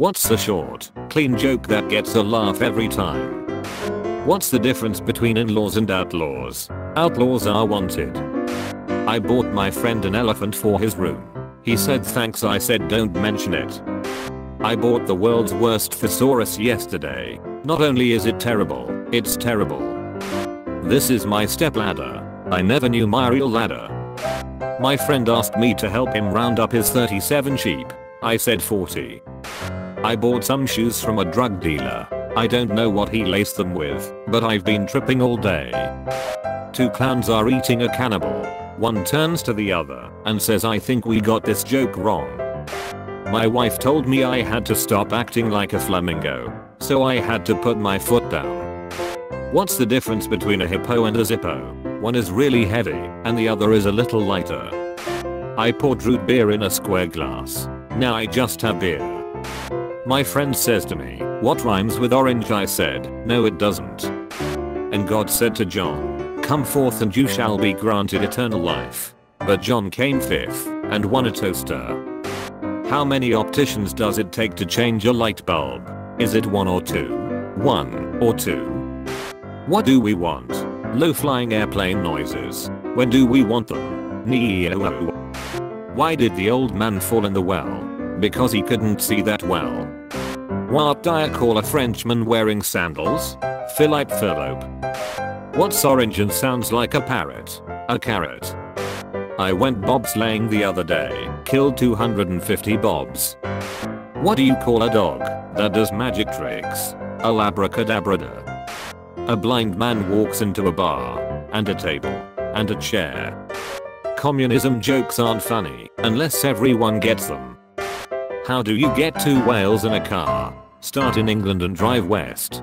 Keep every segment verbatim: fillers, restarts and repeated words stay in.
What's the short, clean joke that gets a laugh every time? What's the difference between in-laws and outlaws? Outlaws are wanted. I bought my friend an elephant for his room. He said thanks. I said don't mention it. I bought the world's worst thesaurus yesterday. Not only is it terrible, it's terrible. This is my stepladder. I never knew my real ladder. My friend asked me to help him round up his thirty-seven sheep. I said forty. I bought some shoes from a drug dealer. I don't know what he laced them with, but I've been tripping all day. Two clowns are eating a cannibal. One turns to the other and says, "I think we got this joke wrong." My wife told me I had to stop acting like a flamingo, so I had to put my foot down. What's the difference between a hippo and a Zippo? One is really heavy, and the other is a little lighter. I poured root beer in a square glass. Now I just have beer. My friend says to me, "What rhymes with orange?" I said, "No, it doesn't." And God said to John, "Come forth and you shall be granted eternal life." But John came fifth, and won a toaster. How many opticians does it take to change a light bulb? Is it one or two? One or two? What do we want? Low-flying airplane noises. When do we want them? Neo. Why did the old man fall in the well? Because he couldn't see that well. What do I call a Frenchman wearing sandals? Philippe Philippe. What's orange and sounds like a parrot? A carrot. I went bobsleighing the other day. Killed two hundred fifty bobs. What do you call a dog that does magic tricks? A labracadabra. A blind man walks into a bar, and a table, and a chair. Communism jokes aren't funny unless everyone gets them. How do you get two whales in a car? Start in England and drive west.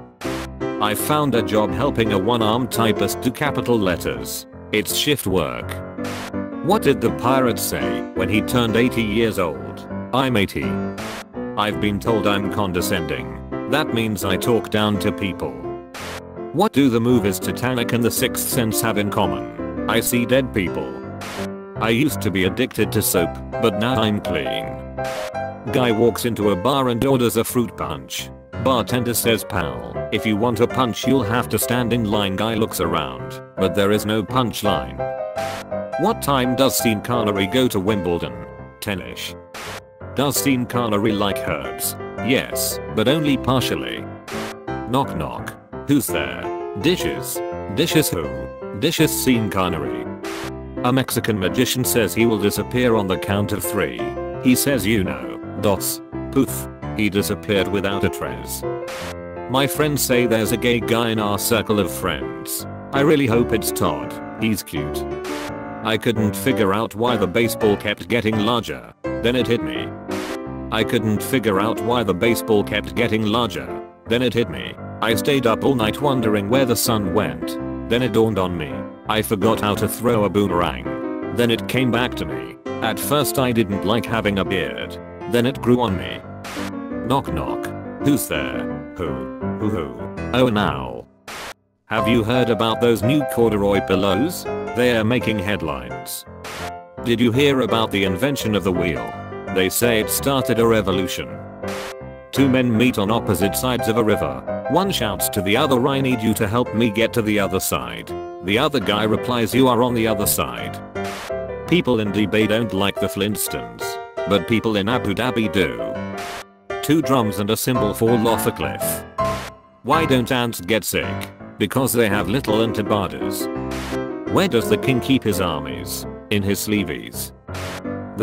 I found a job helping a one-armed typist do capital letters. It's shift work. What did the pirate say when he turned eighty years old? I'm eighty. I've been told I'm condescending. That means I talk down to people. What do the movies Titanic and The Sixth Sense have in common? I see dead people. I used to be addicted to soap, but now I'm clean. Guy walks into a bar and orders a fruit punch. Bartender says, "Pal, if you want a punch you'll have to stand in line." Guy looks around, but there is no punch line. What time does Sean Connery go to Wimbledon? ten-ish. Does Sean Connery like herbs? Yes, but only partially. Knock knock. Who's there? Dishes. Dishes who? Dishes Sean Connery. A Mexican magician says he will disappear on the count of three. He says, "You know, dots, poof." He disappeared without a trace. My friends say there's a gay guy in our circle of friends. I really hope it's Todd. He's cute. I couldn't figure out why the baseball kept getting larger. Then it hit me. I couldn't figure out why the baseball kept getting larger. Then it hit me. I stayed up all night wondering where the sun went. Then it dawned on me. I forgot how to throw a boomerang. Then it came back to me. At first I didn't like having a beard. Then it grew on me. Knock knock. Who's there? Who? Who who? Oh now. Have you heard about those new corduroy pillows? They are making headlines. Did you hear about the invention of the wheel? They say it started a revolution. Two men meet on opposite sides of a river. One shouts to the other, "I need you to help me get to the other side." The other guy replies, "You are on the other side." People in Dubai don't like the Flintstones, but people in Abu Dhabi do. Two drums and a cymbal fall off a cliff. Why don't ants get sick? Because they have little antibiodies. Where does the king keep his armies? In his sleeves.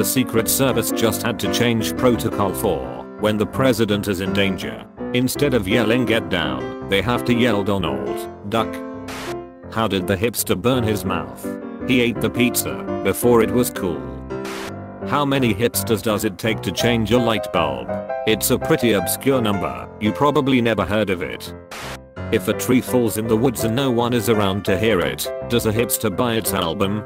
The Secret Service just had to change protocol for when the president is in danger. Instead of yelling "get down," they have to yell "Donald, duck." How did the hipster burn his mouth? He ate the pizza before it was cool. How many hipsters does it take to change a light bulb? It's a pretty obscure number, you probably never heard of it. If a tree falls in the woods and no one is around to hear it, does a hipster buy its album?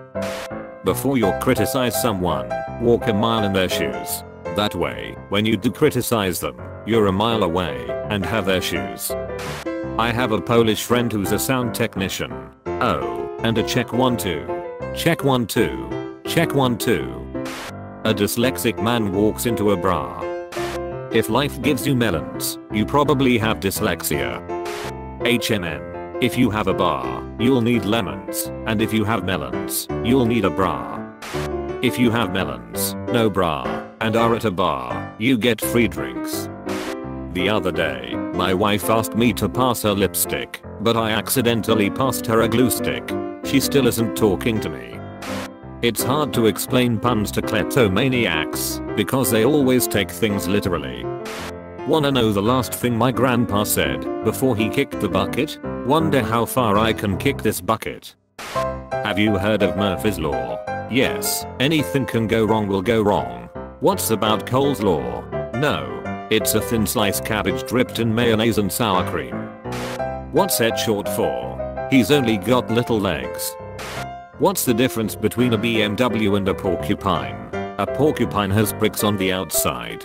Before you criticize someone, walk a mile in their shoes. That way, when you do criticize them, you're a mile away and have their shoes. I have a Polish friend who's a sound technician. Oh, and a check one two. Check one two. Check one two. A dyslexic man walks into a bar. If life gives you melons, you probably have dyslexia. H M M. If you have a bar, you'll need lemons, and if you have melons, you'll need a bra. If you have melons, no bra, and are at a bar, you get free drinks. The other day, my wife asked me to pass her lipstick, but I accidentally passed her a glue stick. She still isn't talking to me. It's hard to explain puns to kleptomaniacs, because they always take things literally. Wanna know the last thing my grandpa said before he kicked the bucket? Wonder how far I can kick this bucket. Have you heard of Murphy's Law? Yes, anything can go wrong will go wrong. What's about Cole's Law? No. It's a thin sliced cabbage dripped in mayonnaise and sour cream. What's it short for? He's only got little legs. What's the difference between a B M W and a porcupine? A porcupine has pricks on the outside.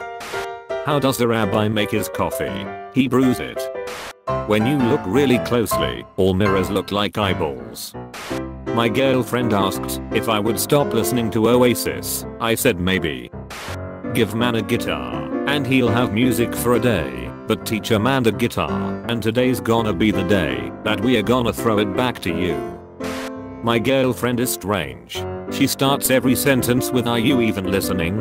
How does the rabbi make his coffee? He brews it. When you look really closely, all mirrors look like eyeballs. My girlfriend asked if I would stop listening to Oasis. I said maybe. Give man a guitar, and he'll have music for a day, but teach a man the guitar, and today's gonna be the day that we are gonna throw it back to you. My girlfriend is strange. She starts every sentence with "Are you even listening?"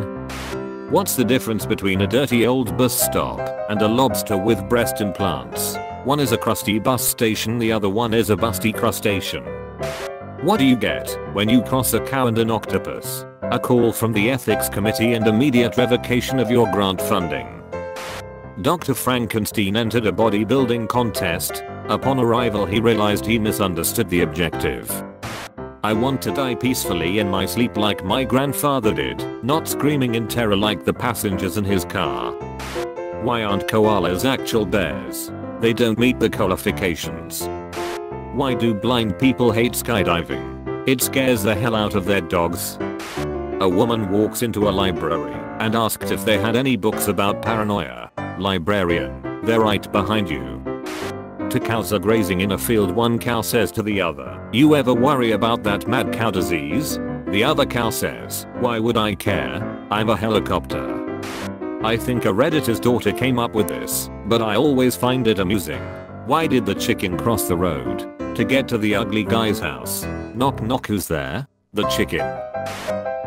What's the difference between a dirty old bus stop and a lobster with breast implants? One is a crusty bus station, the other one is a busty crustacean. What do you get when you cross a cow and an octopus? A call from the ethics committee and immediate revocation of your grant funding. Doctor Frankenstein entered a bodybuilding contest. Upon arrival he realized he misunderstood the objective. I want to die peacefully in my sleep like my grandfather did, not screaming in terror like the passengers in his car. Why aren't koalas actual bears? They don't meet the qualifications. Why do blind people hate skydiving? It scares the hell out of their dogs. A woman walks into a library and asks if they had any books about paranoia. Librarian, they're right behind you. Two cows are grazing in a field. One cow says to the other, "You ever worry about that mad cow disease?" The other cow says, "Why would I care? I'm a helicopter." I think a Redditor's daughter came up with this, but I always find it amusing. Why did the chicken cross the road? To get to the ugly guy's house. Knock knock, who's there? The chicken.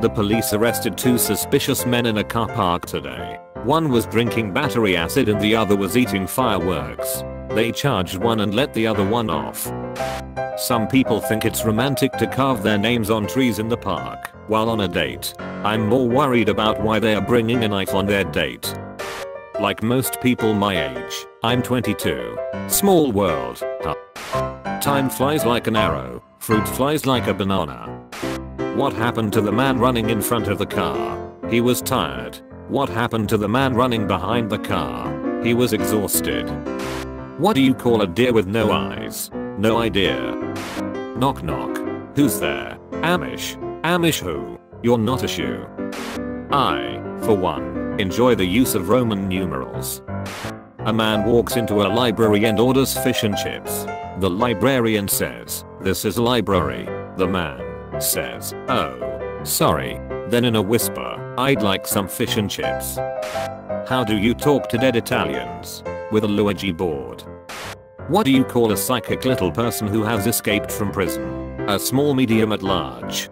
The police arrested two suspicious men in a car park today. One was drinking battery acid and the other was eating fireworks. They charged one and let the other one off. Some people think it's romantic to carve their names on trees in the park while on a date. I'm more worried about why they are bringing a knife on their date. Like most people my age, I'm twenty-two. Small world, huh? Time flies like an arrow, fruit flies like a banana. What happened to the man running in front of the car? He was tired. What happened to the man running behind the car? He was exhausted. What do you call a deer with no eyes? No idea. Knock knock. Who's there? Amish. Amish who? You're not a shoe. I, for one, enjoy the use of Roman numerals. A man walks into a library and orders fish and chips. The librarian says, "This is a library." The man says, "Oh, sorry." Then in a whisper, "I'd like some fish and chips." How do you talk to dead Italians? With a Luigi board. What do you call a psychic little person who has escaped from prison? A small medium at large.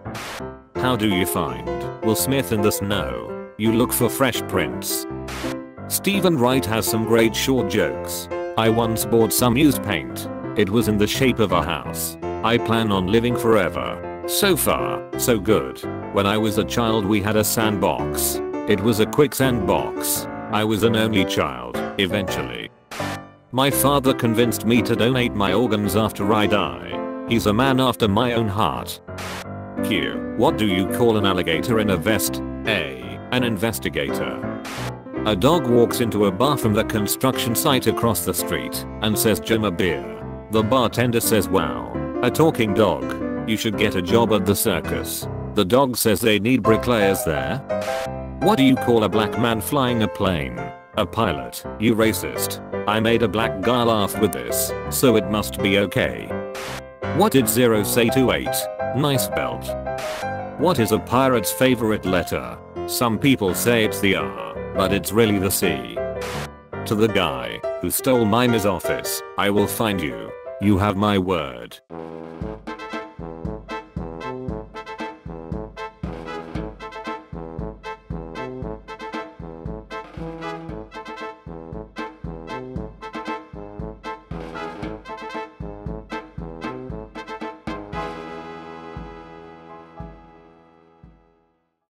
How do you find Will Smith in the snow? You look for Fresh prints. Stephen Wright has some great short jokes. I once bought some used paint. It was in the shape of a house. I plan on living forever. So far, so good. When I was a child we had a sandbox. It was a quicksand box. I was an only child, eventually. My father convinced me to donate my organs after I die. He's a man after my own heart. Q. What do you call an alligator in a vest? A. An investigator. A dog walks into a bar from the construction site across the street and says, "Jim, a beer." The bartender says, "Wow, a talking dog. You should get a job at the circus." The dog says they need bricklayers there. What do you call a black man flying a plane? A pilot. You racist. I made a black guy laugh with this, so it must be okay. What did zero say to eight? Nice belt. What is a pirate's favorite letter? Some people say it's the R, but it's really the C. to the guy who stole mine is office. I will find you. You have my word.